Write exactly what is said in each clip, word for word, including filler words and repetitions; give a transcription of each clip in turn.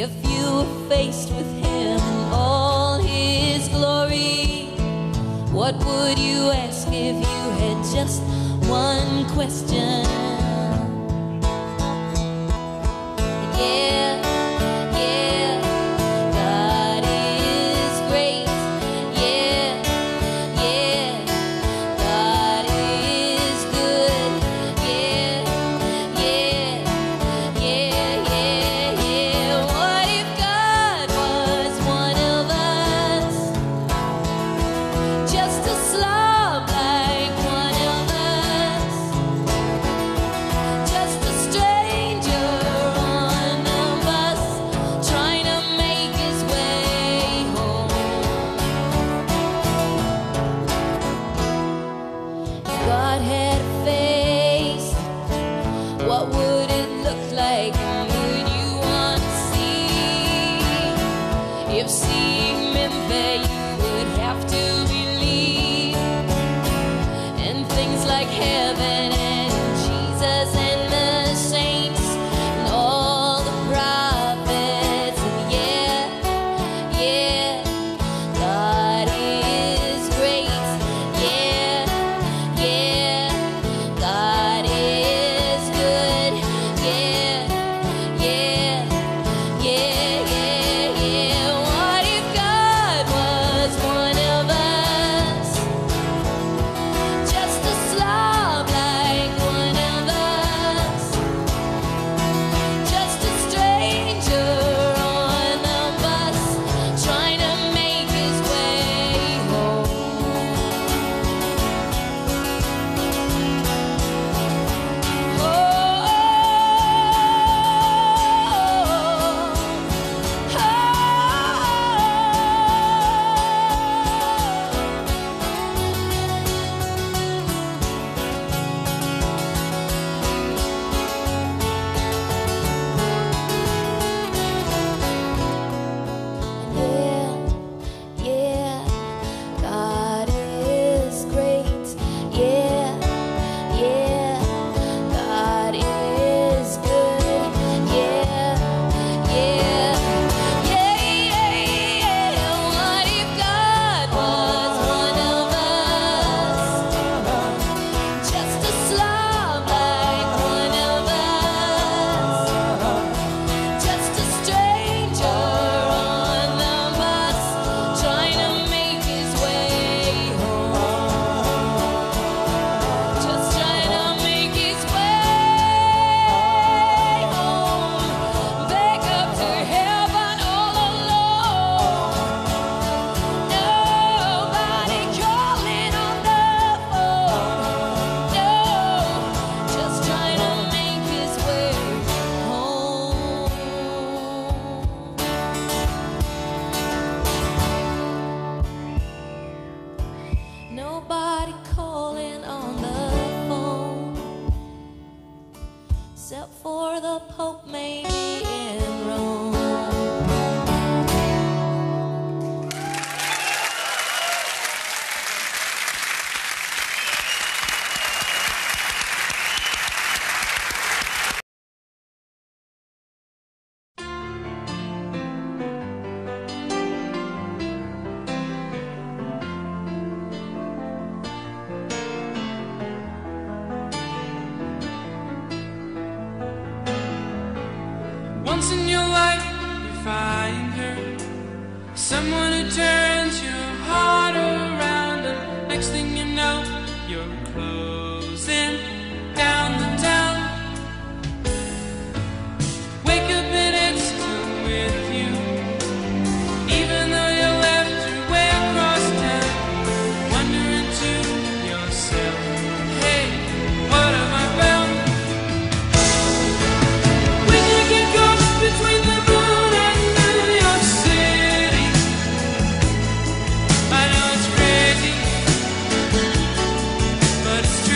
If you were faced with him in all his glory, what would you ask if you had just one question? Yeah. Once in your life you find her, someone who turns your heart around, and next thing you know you're closing down the town. Wake up and it's still with you, even though you left her way across town. Wondering to yourself, hey, what have I found? When you get caught between the moon and New York City, I know it's crazy, but it's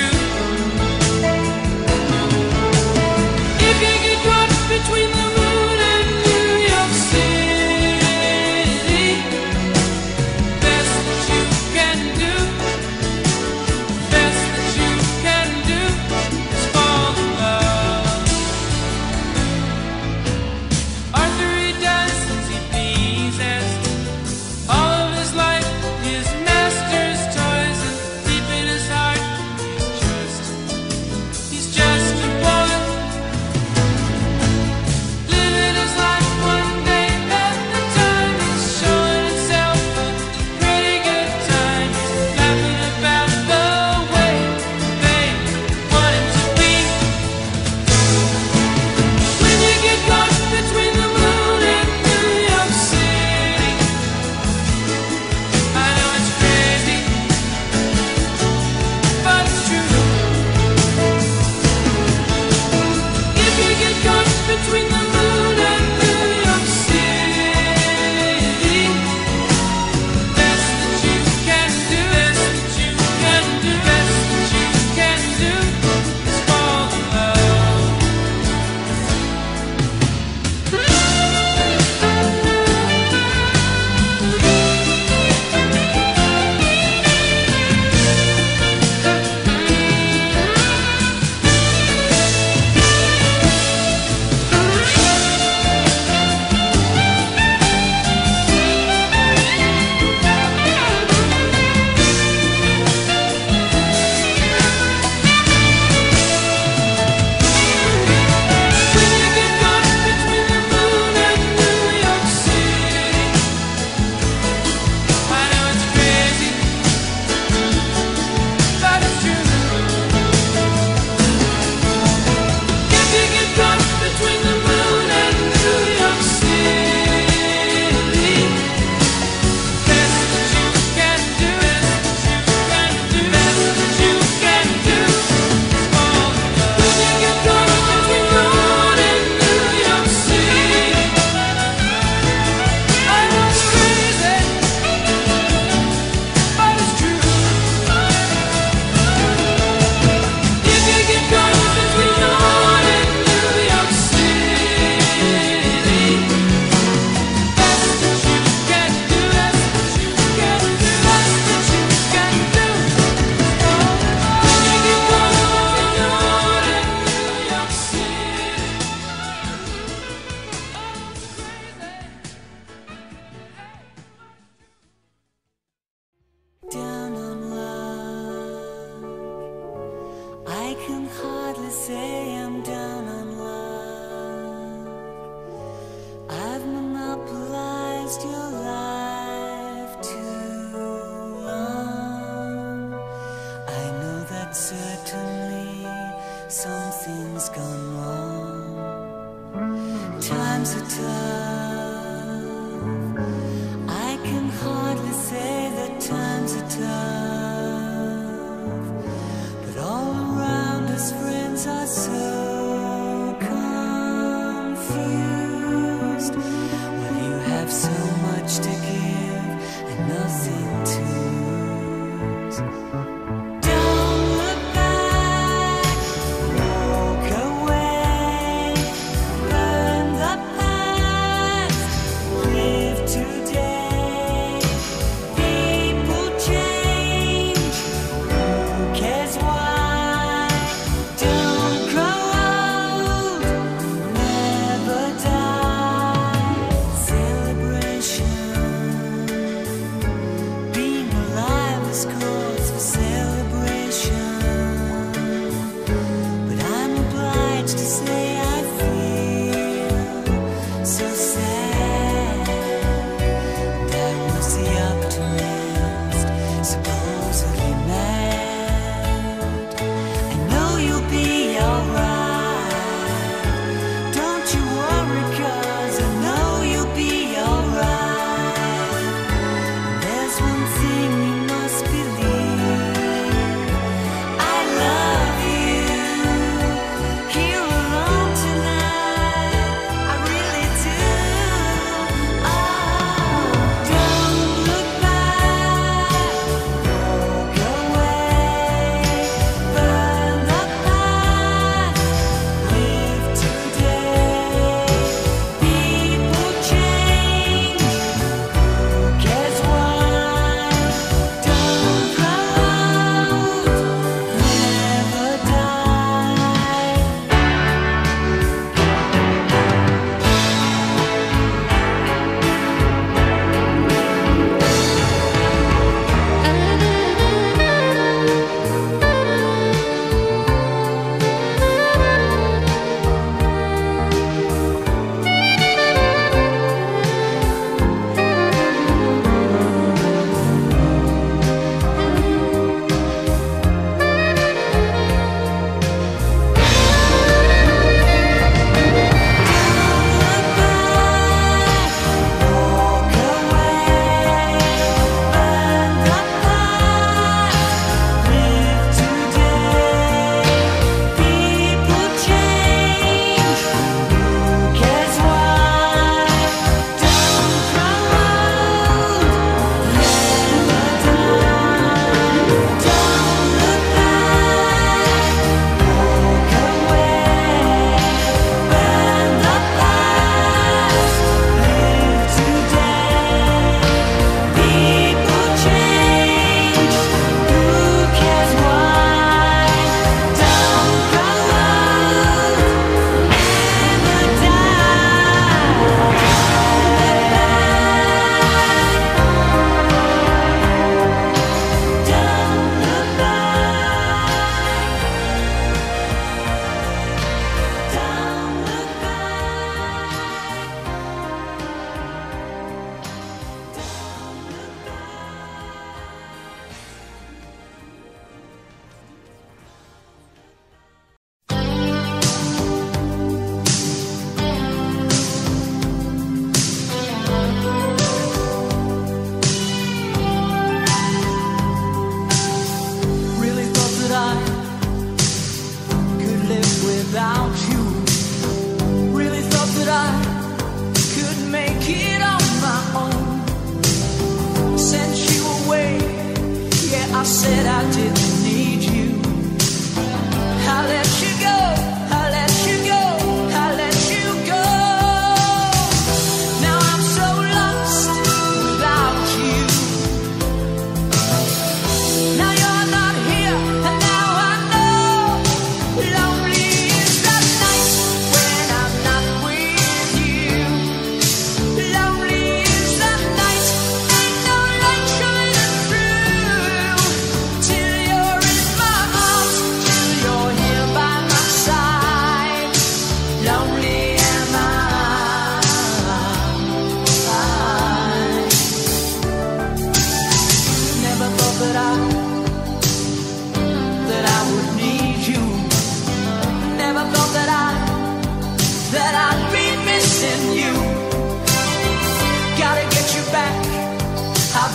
I can hardly say I'm down on luck. I've monopolized your life too long. I know that certainly something's gone wrong. Times are tough. I can hardly say that times are tough. Friends are so confused when you have so much to give and nothing to lose. Don't look back, walk away, burn the past.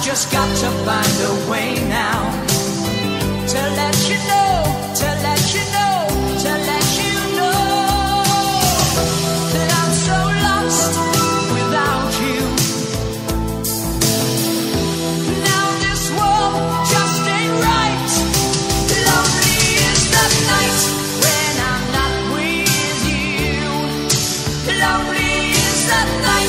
just got to find a way now to let you know, to let you know, to let you know that I'm so lost without you. Now this world just ain't right. Lonely is the night when I'm not with you. Lonely is the night.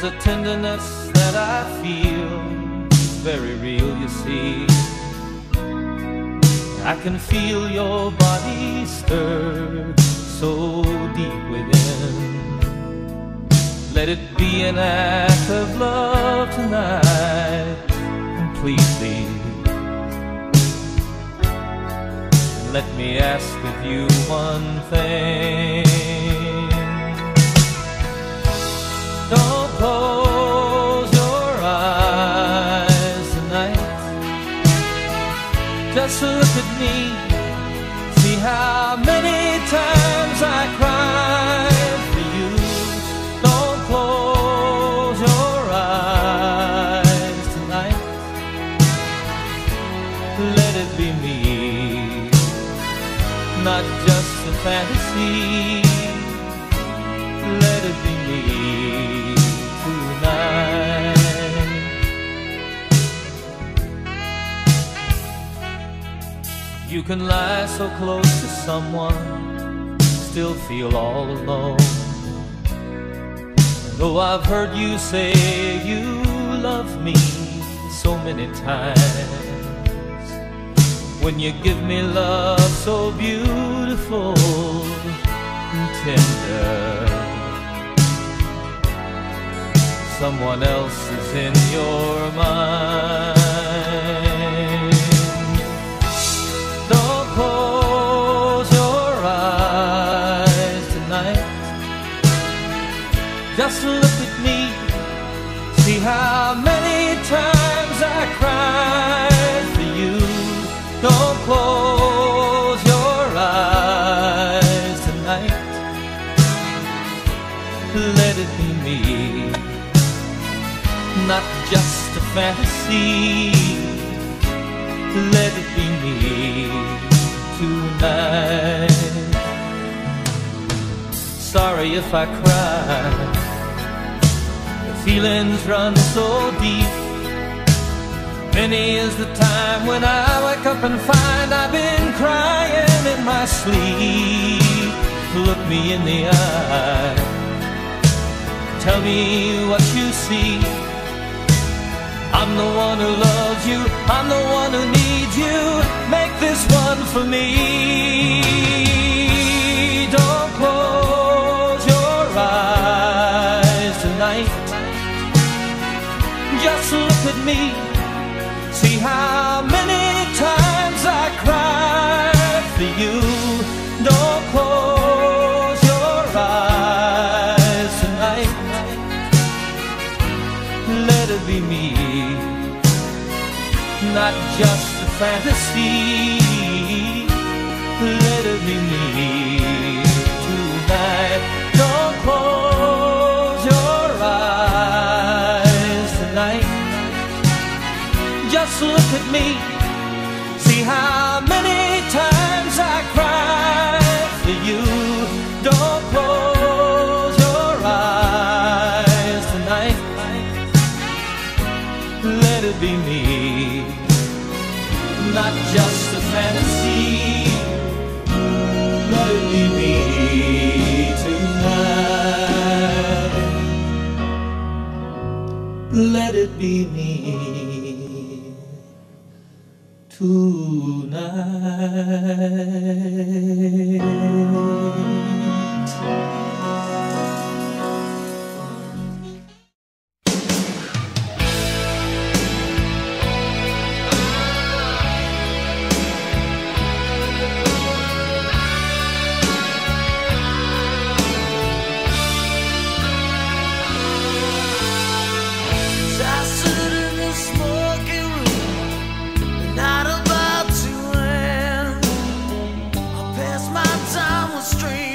There's a tenderness that I feel, very real, you see. I can feel your body stir so deep within. Let it be an act of love tonight, completely. Let me ask of you one thing. Don't close your eyes tonight. Just look at me. See how many times I cried for you. Don't close your eyes tonight. Let it be me, not just a fantasy. Let it be me. You can lie so close to someone, still feel all alone. Though I've heard you say you love me so many times. When you give me love so beautiful and tender, someone else is in your mind. Just look at me, see how many times I cried for you. Don't close your eyes tonight. Let it be me, not just a fantasy. Let it be me tonight. Sorry if I cry. Feelings run so deep. Many is the time when I wake up and find I've been crying in my sleep. Look me in the eye, tell me what you see. I'm the one who loves you, I'm the one who needs you. Make this one for me. Don't close your eyes tonight. Just look at me, see how many times I cried for you. Don't close your eyes tonight. Let it be me, not just a fantasy. Let it be me tonight. Don't close your eyes. Just look at me, see how many times I cried for you. Don't close your eyes tonight. Let it be me, not just a fantasy. Let it be me tonight. Let it be me tonight. Street.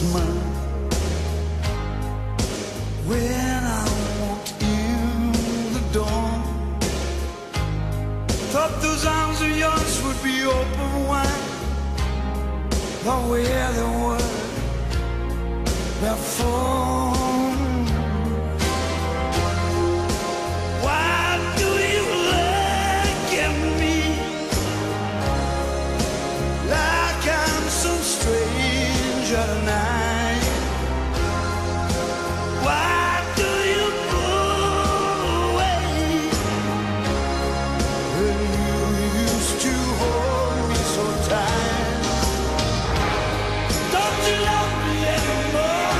smile when I walked in the door. Thought those arms of yours would be open wide, the way they were before. Tonight, why do you pull away when you used to hold me so tight? Don't you love me anymore?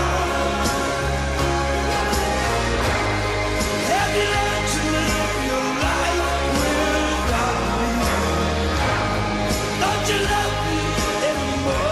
Have you learned to live your life without me? Don't you love me anymore?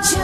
True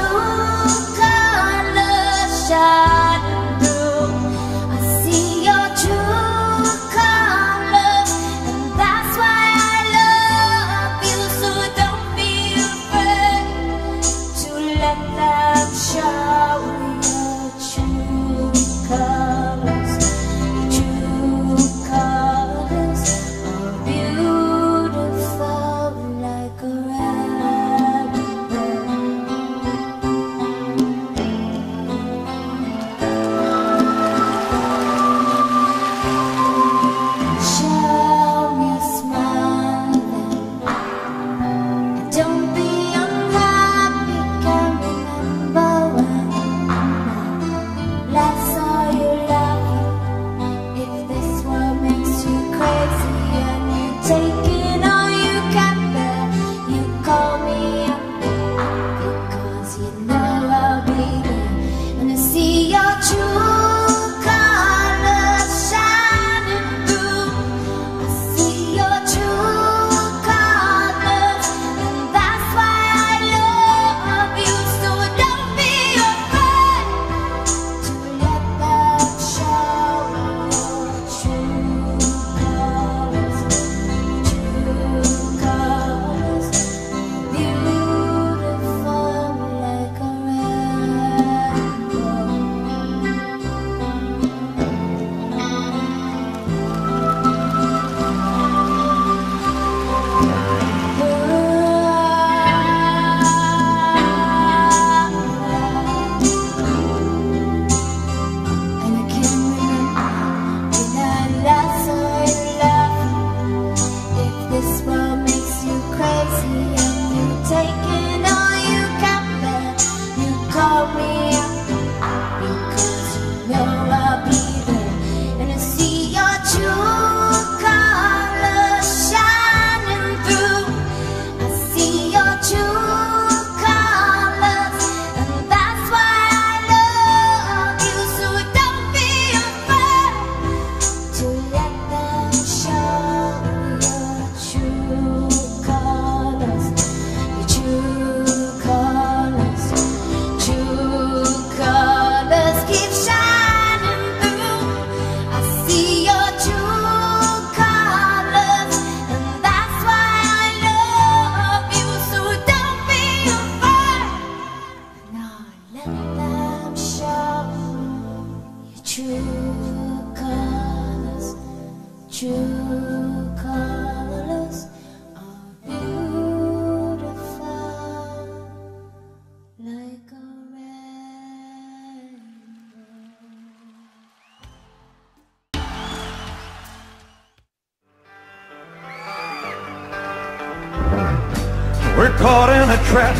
colors, true colors are beautiful like a rainbow. We're caught in a trap.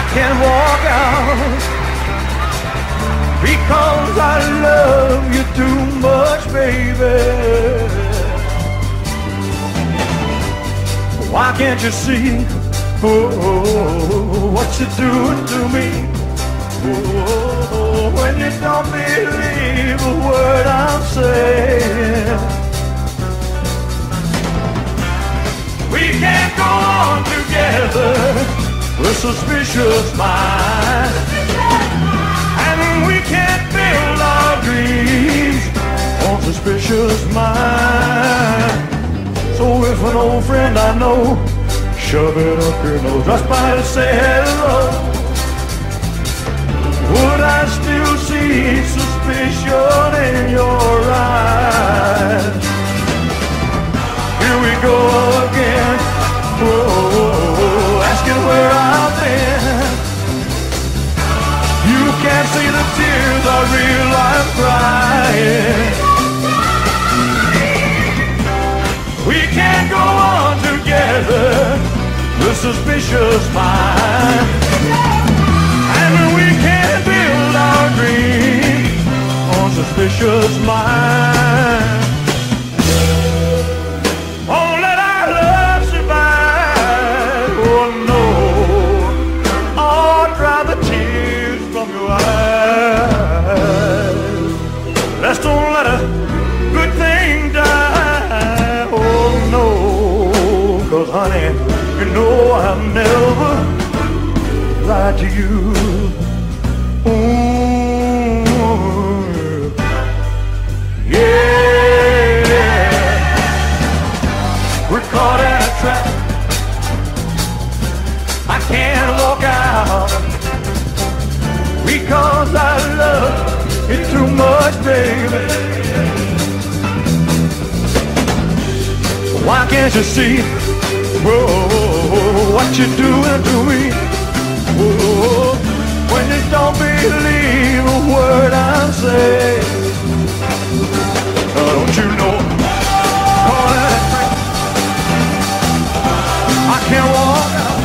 I can't walk out because I love you too much, baby. Why can't you see, oh, what you're doing to me? Oh, when you don't believe a word I'm saying. We can't go on together with suspicious minds. We can't build our dreams on suspicious minds. So if an old friend I know, shove it up your nose, just by to say hello, would I still see suspicion in your eyes? Here we go again, whoa, asking where I've been. You can't see the tears I real I'm crying. We can't go on together with suspicious minds, and we can't build our dreams on suspicious minds. Honey, you know I'm never lie to you. Ooh, yeah, we're caught in a trap. I can't walk out because I love it too much, baby. Why can't you see? Whoa, what you doing to me? Whoa, when you don't believe a word I say. Oh, don't you know? I can't walk out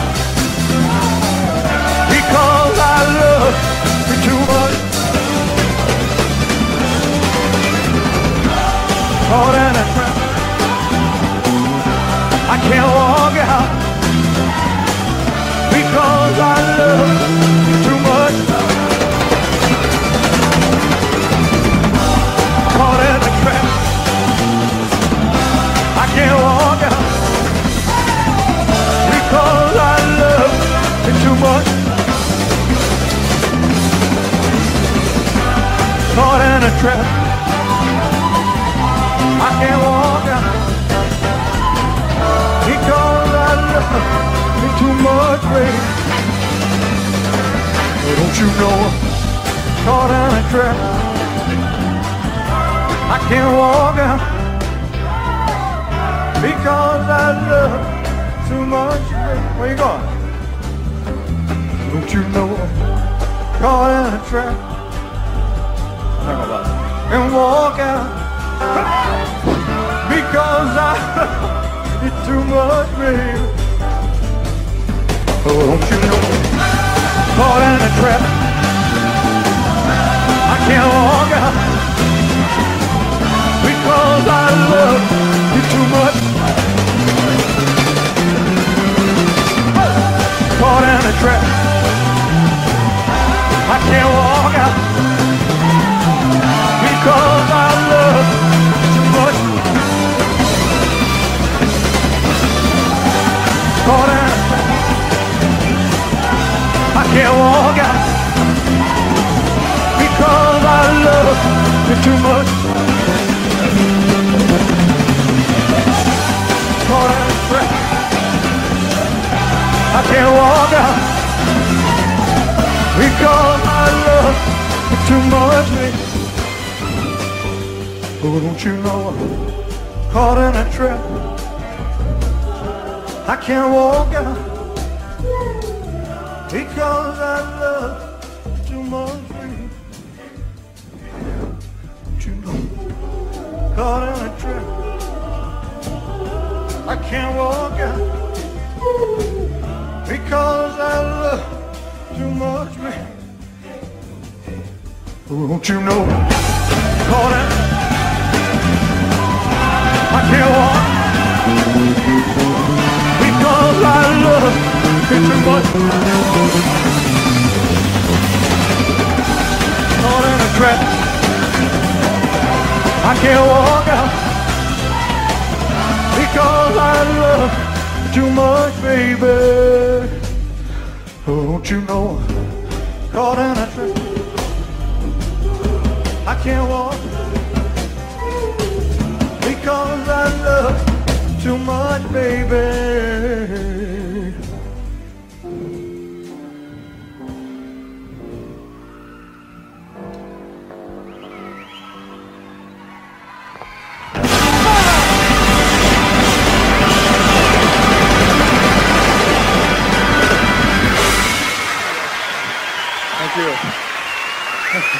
because I love you too much. Caught in a trap. I can't walk out because I love you too much. Caught in a trap. I can't walk out because I love you too much. Caught in a trap. I can't walk out. Me too much, babe. Don't you know I'm caught in a trap? I can't walk out because I love too much, babe. Where you going? Don't you know I'm caught in a trap? And walk out because I love it too much, babe. Oh, don't you know? Caught in a trap. I can't walk out because I love you too much. Caught in a trap. I can't walk out because I love you too much. Caught in a trap. I can't walk out because I love you too much. Caught in a trap. I can't walk out because I love you too much, baby. Oh, don't you know I'm caught in a trap? I can't walk out because I love too much, baby. Don't you know? Caught in a trap. I can't walk out because I love too much, baby. Oh, don't you know? Caught in. I can't walk because I love too much. Caught in a trap. I can't walk out because I love too much, baby. Oh, don't you know? Caught in a trap. I can't walk because I love too much, baby. Thank you.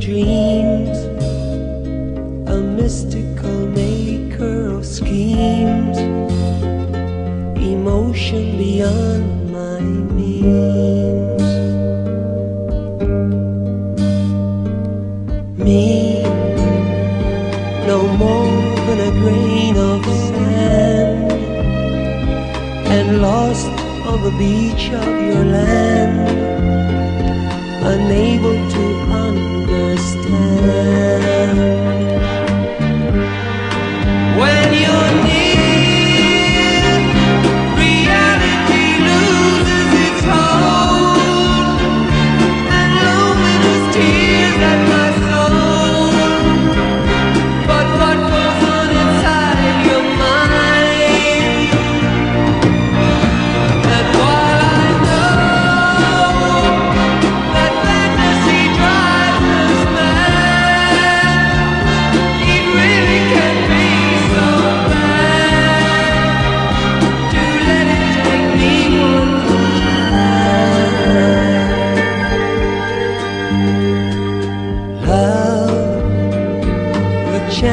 Dreams, a mystical maker of schemes. beyond my means. Me, no more than a grain of sand, and lost on the beach of your land, unable to understand. When you're near,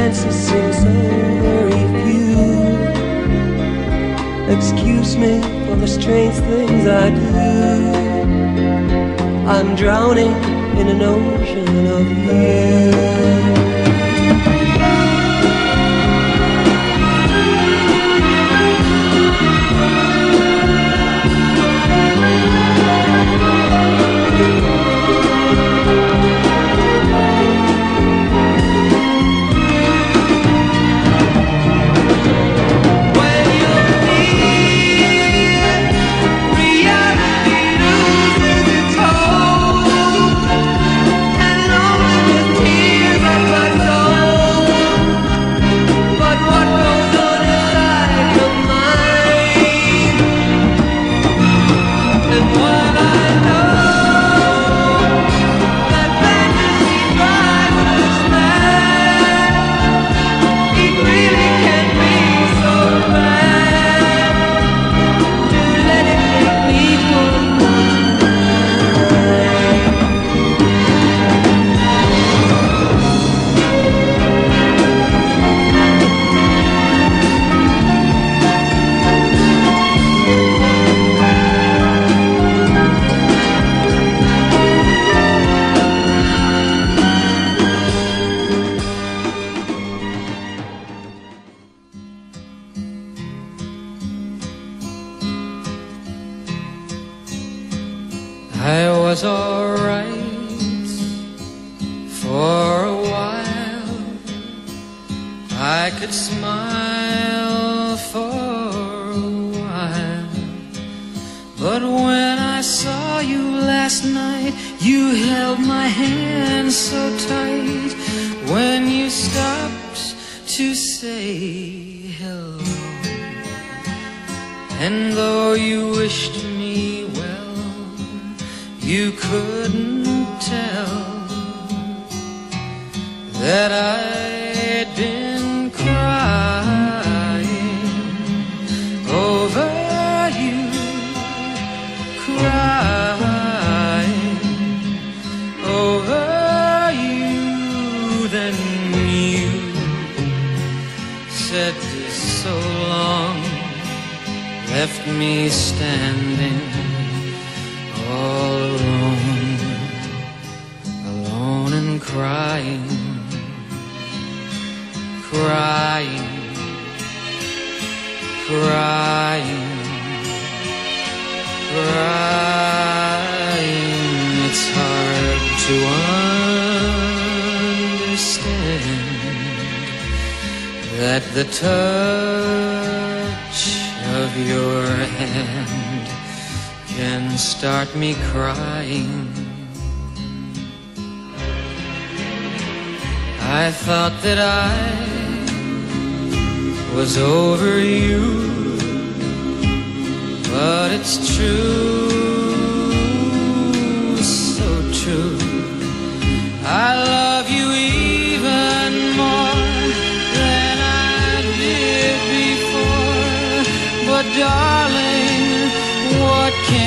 chances seem so very few. Excuse me for the strange things I do. I'm drowning in an ocean of you. I was alright for a while. I could smile for a while. But when I saw you last night, you held my hand so tight. When you stopped to say hello, and though you wished me well, you couldn't tell that I'd been crying over you, crying over you. Then you said this so long, left me standing all alone, alone and crying, crying, crying, crying. It's hard to understand that the touch of your hand can start me crying. I thought that I was over you, but it's true, so true. I love you even more than I did before, but darling, what can